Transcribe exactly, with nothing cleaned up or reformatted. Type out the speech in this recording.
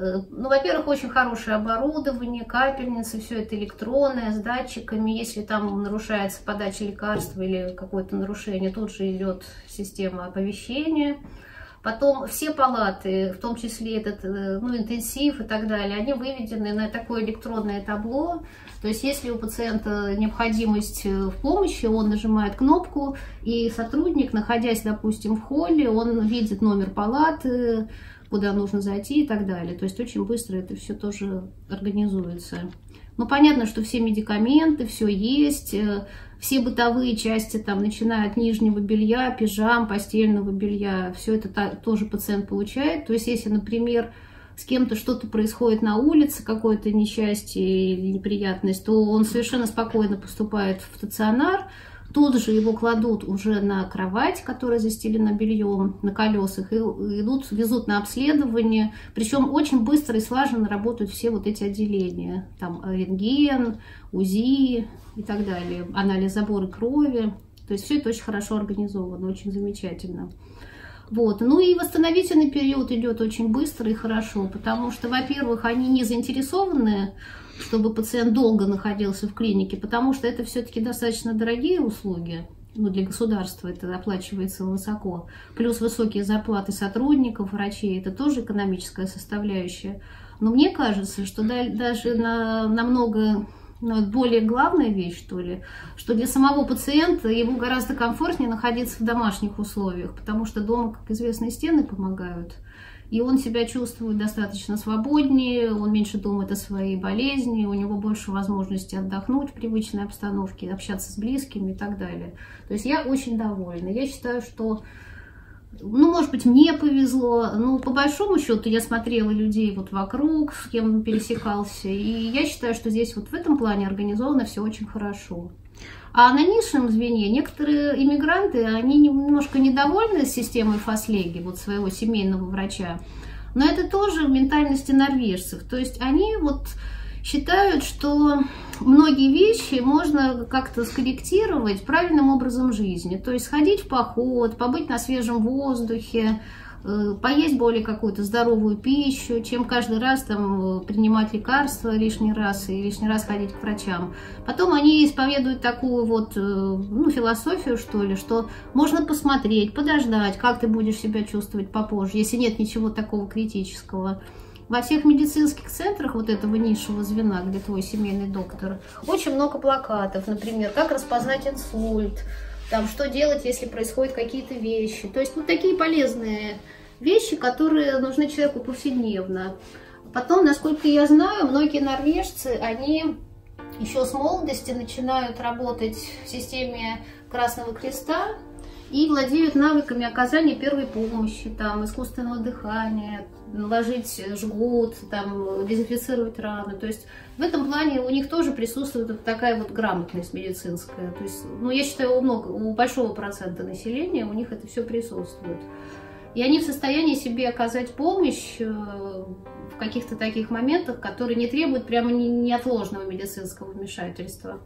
Ну, во-первых, очень хорошее оборудование, капельницы, все это электронное, с датчиками. Если там нарушается подача лекарства или какое-то нарушение, тут же идет система оповещения. Потом все палаты, в том числе этот, ну, интенсив и так далее, они выведены на такое электронное табло. То есть, если у пациента необходимость в помощи, он нажимает кнопку, и сотрудник, находясь, допустим, в холле, он видит номер палаты, куда нужно зайти и так далее. То есть очень быстро это все тоже организуется. Ну, понятно, что все медикаменты, все есть, все бытовые части, там, начиная от нижнего белья, пижам, постельного белья, все это тоже пациент получает. То есть, если, например, с кем-то что-то происходит на улице, какое-то несчастье или неприятность, то он совершенно спокойно поступает в стационар. Тут же его кладут уже на кровать, которая застелена бельем, на колесах, и идут, везут на обследование. Причем очень быстро и слаженно работают все вот эти отделения. Там рентген, УЗИ и так далее, анализ забора крови. То есть все это очень хорошо организовано, очень замечательно. Вот. Ну и восстановительный период идет очень быстро и хорошо, потому что, во-первых, они не заинтересованы, чтобы пациент долго находился в клинике, потому что это все-таки достаточно дорогие услуги, ну, для государства это оплачивается высоко, плюс высокие зарплаты сотрудников, врачей, это тоже экономическая составляющая. Но мне кажется, что даже на, намного ну, более главная вещь, что ли, что для самого пациента ему гораздо комфортнее находиться в домашних условиях, потому что дома, как известно, стены помогают. И он себя чувствует достаточно свободнее, он меньше думает о своей болезни, у него больше возможности отдохнуть в привычной обстановке, общаться с близкими и так далее. То есть я очень довольна. Я считаю, что, ну, может быть, мне повезло, но по большому счету я смотрела людей вот вокруг, с кем пересекался, и я считаю, что здесь вот в этом плане организовано все очень хорошо. А на низшем звене некоторые иммигранты, они немножко недовольны системой Фаслеги, вот своего семейного врача, но это тоже в ментальности норвежцев. То есть они вот считают, что многие вещи можно как-то скорректировать правильным образом жизни. То есть сходить в поход, побыть на свежем воздухе, поесть более какую-то здоровую пищу, чем каждый раз там принимать лекарства лишний раз и лишний раз ходить к врачам. Потом они исповедуют такую вот, ну, философию, что ли, что можно посмотреть, подождать, как ты будешь себя чувствовать попозже, если нет ничего такого критического. Во всех медицинских центрах вот этого низшего звена, где твой семейный доктор, очень много плакатов, например, как распознать инсульт, там, что делать, если происходят какие-то вещи. То есть вот такие полезные вещи, которые нужны человеку повседневно. Потом, насколько я знаю, многие норвежцы, они еще с молодости начинают работать в системе Красного Креста и владеют навыками оказания первой помощи, там, искусственного дыхания, наложить жгут, там, дезинфицировать раны. То есть в этом плане у них тоже присутствует вот такая вот грамотность медицинская. То есть, ну, я считаю, у, много, у большого процента населения у них это все присутствует. И они в состоянии себе оказать помощь в каких-то таких моментах, которые не требуют прямо неотложного медицинского вмешательства.